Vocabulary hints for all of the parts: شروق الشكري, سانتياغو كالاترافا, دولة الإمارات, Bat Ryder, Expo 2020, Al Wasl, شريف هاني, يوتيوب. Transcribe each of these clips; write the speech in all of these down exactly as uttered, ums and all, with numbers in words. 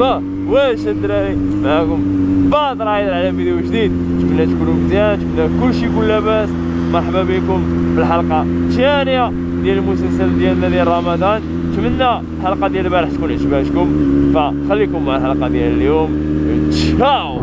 مرحبا واش الدراري معكم بات رايدر على فيديو جديد. نتمنى تكونوا مزيان، نتمنى كلشي يكون لاباس. مرحبا بكم في الحلقه الثانيه ديال المسلسل ديالنا ديال رمضان. نتمنى الحلقه ديال البارح تكون عجباتكم، فخليكم مع الحلقه ديال اليوم. تشاو.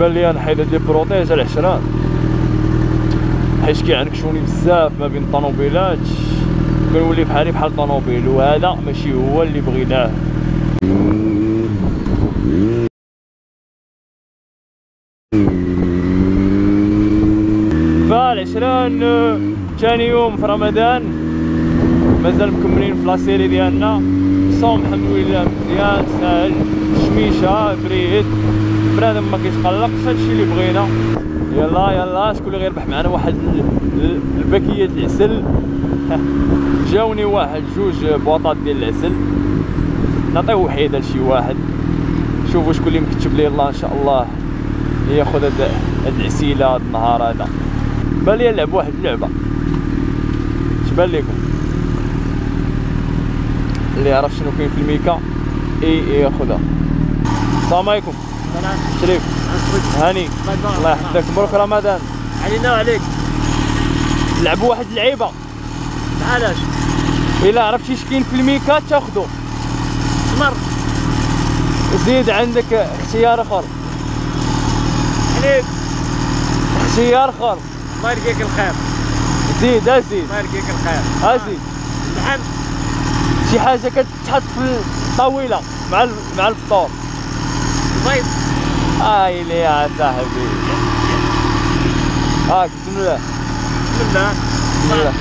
بان لي نحيد هاد لي بروطيج على العشران، حيت كيعنكشوني بزاف ما بين الطونوبيلات، كنولي بحالي بحال طونوبيل، وهذا ماشي هو اللي بغيناه. فالعشران ثاني يوم في رمضان، مازال مكملين في لاسيري ديالنا. الصوم الحمد لله مزيان ساهل، شميشه بريد، بنادم ما كيتقلقش، هادشي اللي بغينا. يلا يلا شكون اللي غيربح معنا واحد الباكيه ديال العسل؟ جاوني واحد جوج بواطات ديال العسل، نعطيه وحيده لشي واحد. شوفوا شكون اللي مكتب لي الله ان شاء الله ياخذ هاد هاد العسيله هاد النهار هذا. بان لي نلعب واحد اللعبه، اش بان لكم؟ اللي يعرف شنو كاين في الميكا اي ياخذها. السلام عليكم. شريف هاني الله يحفظك، مبروك رمضان علينا وعليك. لعبوا واحد اللعيبه بحالاش، الا عرفتي شكين في الميكا تاخذو تمر، زيد عندك اختيار اخر حليب، اختيار اخر الله يلقيك الخير، زيد ازيد الله يلقيك الخير ازيد الحمد، شي حاجه كتحط في الطاوله مع مع الفطور بيض. هاي لي يا صاحبي. هاك بسم الله. بسم الله. بسم الله.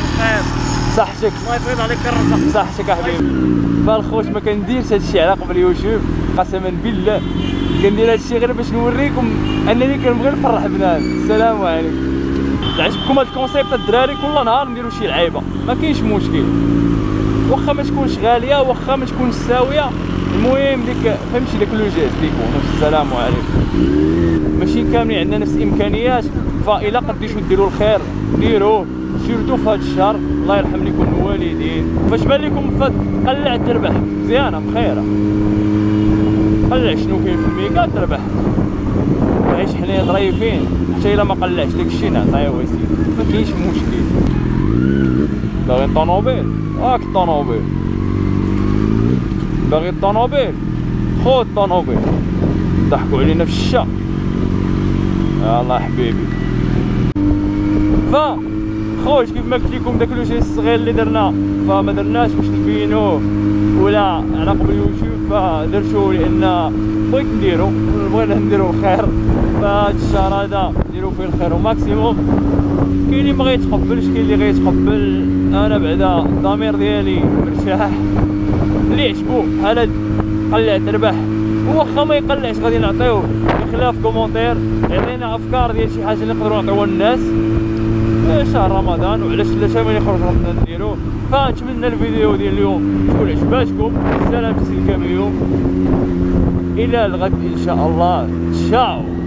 صحتك. الله يفرض عليك الرزق. صحتك يا حبيبي. فالخوت ما كنديرش هادشي على قبل يوتيوب، قسما بالله. كندير هادشي غير باش نوريكم انني كنبغي نفرح بنادم. السلام عليكم. عجبكم هاد الكونسيبت الدراري؟ كل نهار نديرو شي لعيبه، ما كاينش مشكل. واخا ما تكونش غاليه، واخا ما تكونش ساويه، المهم ديك فهمتي داك لو جيست ديكم. السلام عليكم. ماشي كاملين عندنا نفس الامكانيات، فإلا قديتو ديروا الخير ديروه، سيرتو في هاد الشهر. الله يرحم ليكم الوالدين. فاش بان لكم تقلع تربح مزيانه بخيره؟ قلع شنو كاين في الميكا تربح، عيش حنين ظريفين. حتى إلا ما قلعش داك الشيء نعطيه وسيله، ما كاينش مشكل. باغي طونوبيل هاك طونوبيل، باغي الطونوبيل خود الطونوبيل. ضحكوا علينا في الشا يلاه حبيبي. فا خوت كيف ما قلت لكم داك لو جيست الصغير اللي درنا فما درناش باش نبينوه ولا على قبل يوتيوب، فدرتو لان بغيت نديرو، بغينا نديرو الخير. فهاد الشهر هذا نديرو فيه الخير وماكسيموم. كاين اللي ما غيتقبلش، كاين اللي غيتقبل. انا بعدا الضمير ديالي مرتاح، اللي عجبو بحال قلع تربح، وخا ما يقلعش غادي نعطيوه بخلاف كومونتير. عطينا افكار ديال شي حاجه اللي نقدروا نعطيوها للناس في شهر رمضان، وعلاش لا حتى ما يخرج رمضان نديروه. فنتمنى الفيديو ديال اليوم تكون عجباتكم. السلام سلكام اليوم الى الغد ان شاء الله. تشاو.